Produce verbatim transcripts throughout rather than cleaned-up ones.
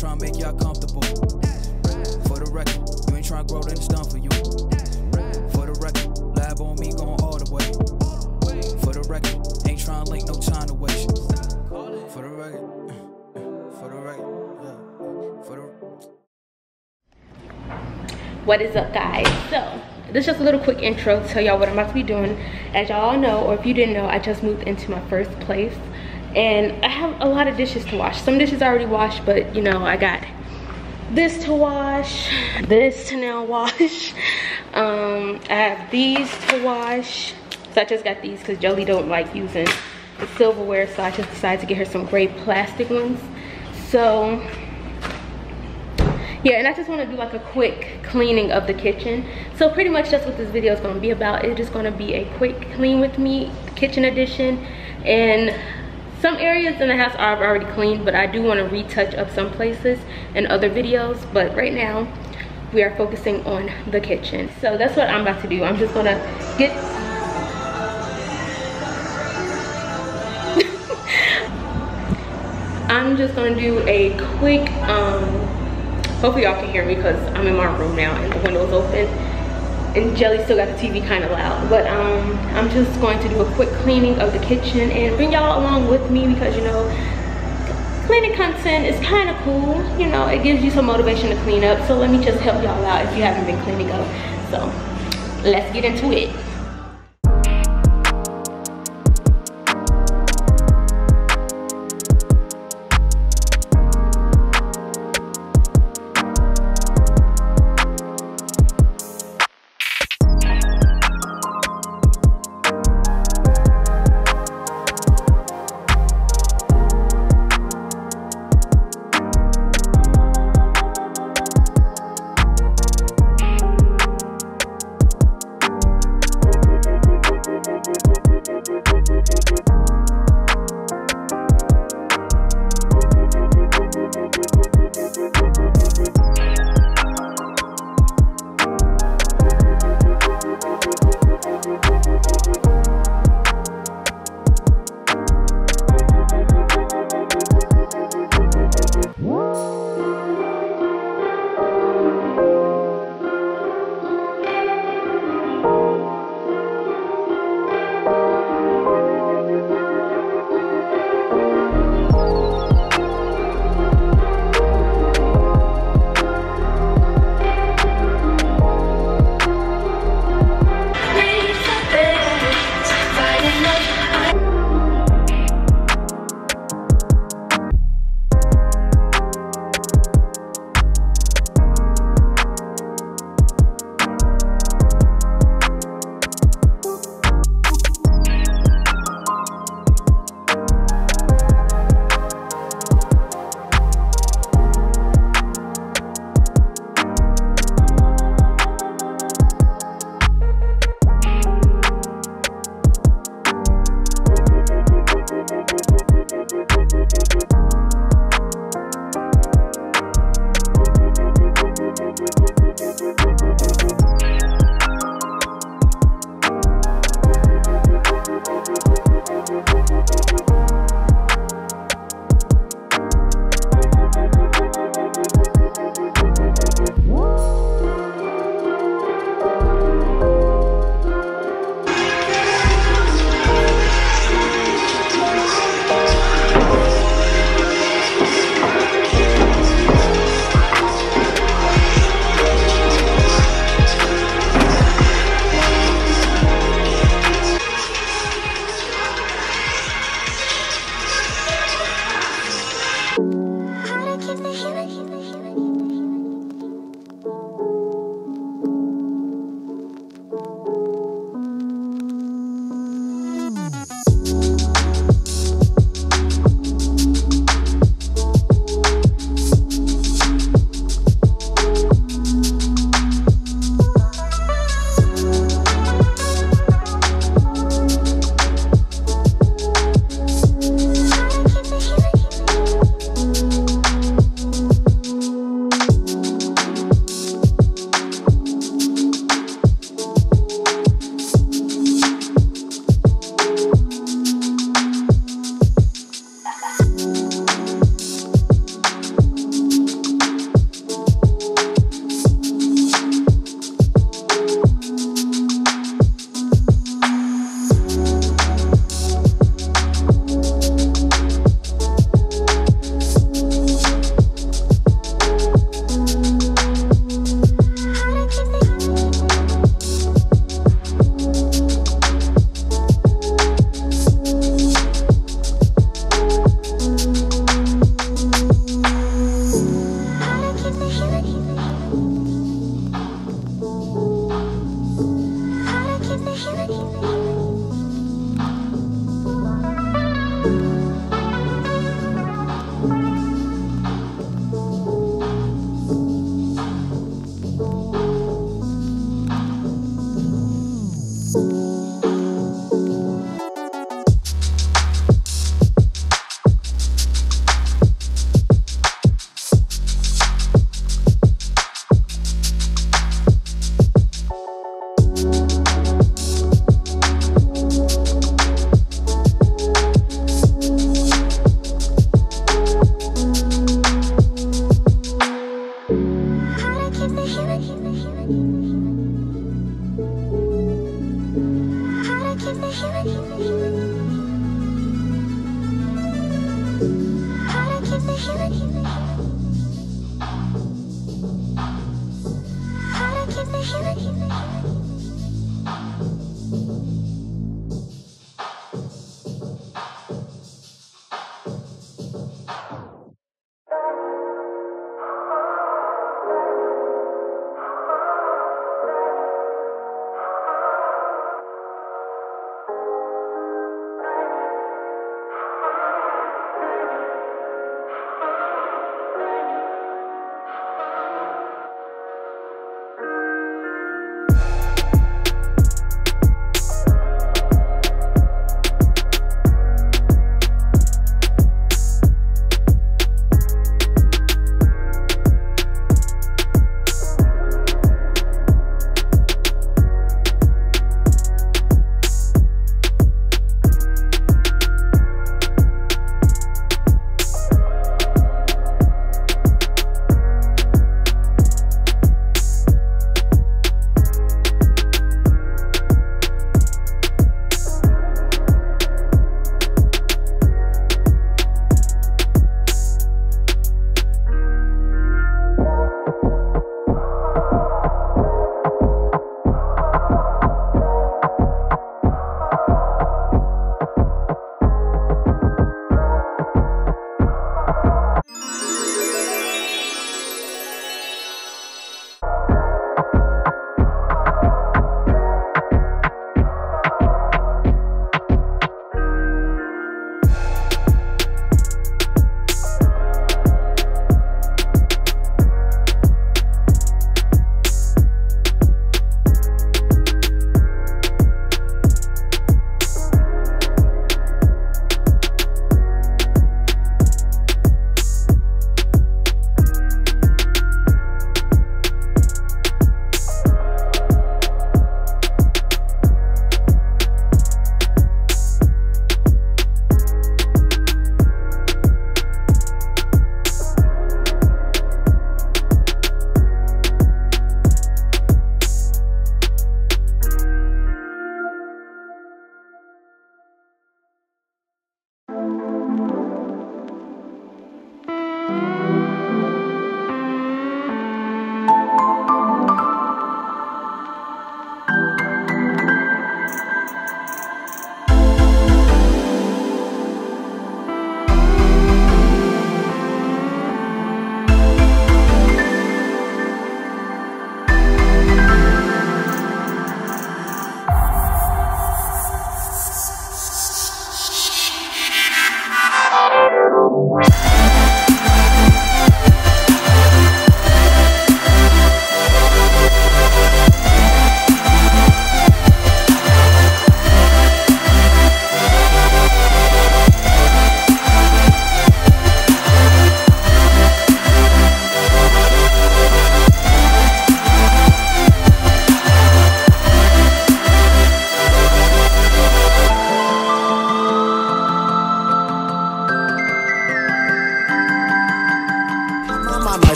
trying to make y'all comfortable. For the record, you ain't trying to grow, then it's done for you. For the record, lab on me going all the way. For the record, ain't trying to link, no time to waste. For the record, for the record, yeah. For the... What is up, guys? So this is just a little quick intro to tell y'all what I'm about to be doing. As y'all know, or if you didn't know, I just moved into my first place, and I have a lot of dishes to wash. Some dishes I already washed, but you know, I got this to wash, this to now wash. Um, I have these to wash. So I just got these because Jolie don't like using the silverware, so I just decided to get her some gray plastic ones. So yeah, and I just want to do like a quick cleaning of the kitchen. So pretty much that's what this video is going to be about. It's just going to be a quick clean with me, kitchen edition. And some areas in the house I've already cleaned, but I do want to retouch up some places in other videos. But right now, we are focusing on the kitchen. So that's what I'm about to do. I'm just going to get... I'm just going to do a quick... Um, Hopefully y'all can hear me because I'm in my room now and the window's open and Jelly still got the T V kind of loud. But um, I'm just going to do a quick cleaning of the kitchen and bring y'all along with me because, you know, cleaning content is kind of cool. You know, it gives you some motivation to clean up. So let me just help y'all out if you haven't been cleaning up. So let's get into it.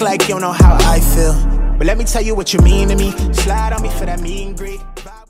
Like you don't know how I feel, but let me tell you what you mean to me. Slide on me for that mean greet.